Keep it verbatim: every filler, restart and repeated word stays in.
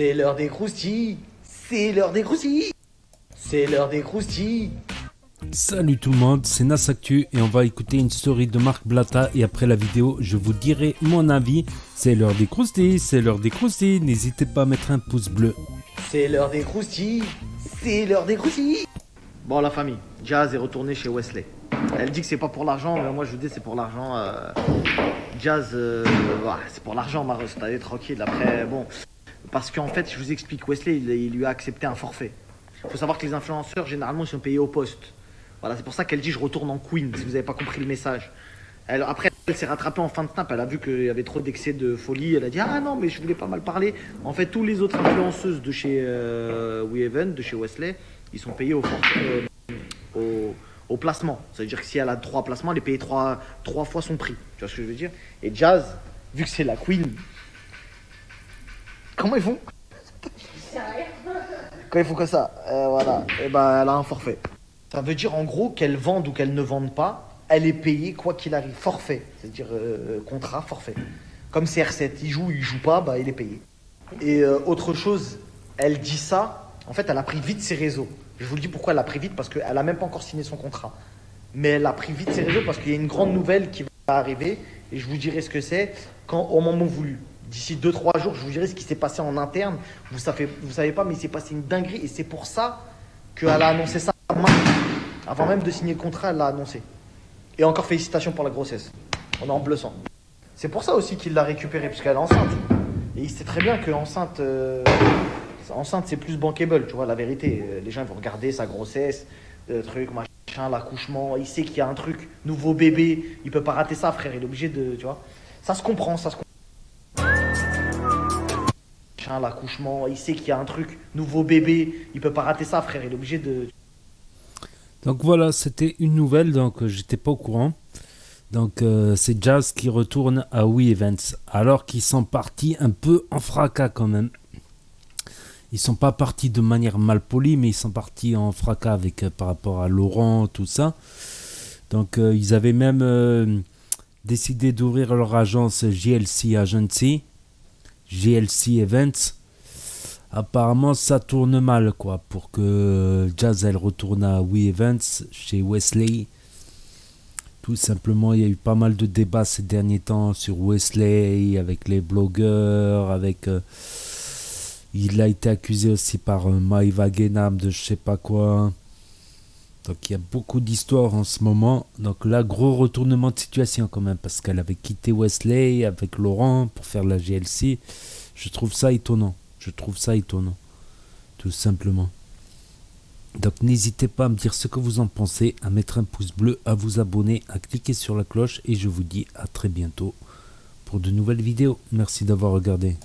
C'est l'heure des croustilles. C'est l'heure des croustilles. C'est l'heure des croustilles. Salut tout le monde, c'est Nasactu et on va écouter une story de Marc Blata et après la vidéo, je vous dirai mon avis. C'est l'heure des croustilles, c'est l'heure des croustilles, n'hésitez pas à mettre un pouce bleu. C'est l'heure des croustilles, c'est l'heure des croustilles. Bon la famille, Jazz est retournée chez Wesley. Elle dit que c'est pas pour l'argent, mais moi je vous dis c'est pour l'argent. Euh... Jazz, euh... c'est pour l'argent Marius, t'as l'air tranquille après, bon. Parce qu'en fait, je vous explique, Wesley, il, il lui a accepté un forfait. Faut savoir que les influenceurs, généralement, ils sont payés au poste. Voilà, c'est pour ça qu'elle dit je retourne en Queen, si vous n'avez pas compris le message. Elle, après, elle s'est rattrapée en fin de snap, elle a vu qu'il y avait trop d'excès de folie, elle a dit ah non, mais je voulais pas mal parler. En fait, tous les autres influenceuses de chez euh, We Events, de chez Wesley, ils sont payés au, euh, au, au placement. Ça veut dire que si elle a trois placements, elle est payée trois, trois fois son prix. Tu vois ce que je veux dire? Et Jazz, vu que c'est la Queen, comment ils font? Quand ils font comme ça, euh, voilà, et ben elle a un forfait. Ça veut dire en gros qu'elle vende ou qu'elle ne vende pas, elle est payée quoi qu'il arrive, forfait, c'est-à-dire euh, contrat, forfait. Comme C R sept, il joue, il joue pas, bah, il est payé. Et euh, autre chose, elle dit ça, en fait elle a pris vite ses réseaux. Je vous le dis pourquoi elle a pris vite, parce qu'elle n'a même pas encore signé son contrat. Mais elle a pris vite ses réseaux parce qu'il y a une grande nouvelle qui va arriver, et je vous dirai ce que c'est quand au moment voulu. D'ici deux trois jours, je vous dirai ce qui s'est passé en interne. Vous ne savez, vous savez pas, mais il s'est passé une dinguerie. Et c'est pour ça qu'elle a annoncé ça avant même de signer le contrat, elle l'a annoncé. Et encore félicitations pour la grossesse. On est en bleu sang. C'est pour ça aussi qu'il l'a récupérée, puisqu'elle est enceinte. Et il sait très bien que enceinte, euh, enceinte c'est plus bankable, tu vois, la vérité. Les gens vont regarder sa grossesse, le truc, machin, l'accouchement. Il sait qu'il y a un truc, nouveau bébé. Il ne peut pas rater ça, frère. Il est obligé de, tu vois. Ça se comprend, ça se comprend. L'accouchement, il sait qu'il y a un truc, nouveau bébé, il peut pas rater ça, frère, il est obligé de... Donc voilà, c'était une nouvelle, donc j'étais pas au courant. Donc euh, c'est Jazz qui retourne à We Events, alors qu'ils sont partis un peu en fracas quand même. Ils sont pas partis de manière malpolie, mais ils sont partis en fracas avec euh, par rapport à Laurent, tout ça. Donc euh, ils avaient même euh, décidé d'ouvrir leur agence J L C Agency. G L C Events, apparemment ça tourne mal quoi, pour que Jazelle retourne à We Events chez Wesley. Tout simplement, il y a eu pas mal de débats ces derniers temps sur Wesley, avec les blogueurs, avec... Euh, il a été accusé aussi par euh, Maiva Genam de je sais pas quoi. Donc il y a beaucoup d'histoires en ce moment. Donc là, gros retournement de situation quand même, parce qu'elle avait quitté Wesley avec Laurent pour faire la G L C. Je trouve ça étonnant. Je trouve ça étonnant. Tout simplement. Donc n'hésitez pas à me dire ce que vous en pensez, à mettre un pouce bleu, à vous abonner, à cliquer sur la cloche. Et je vous dis à très bientôt pour de nouvelles vidéos. Merci d'avoir regardé.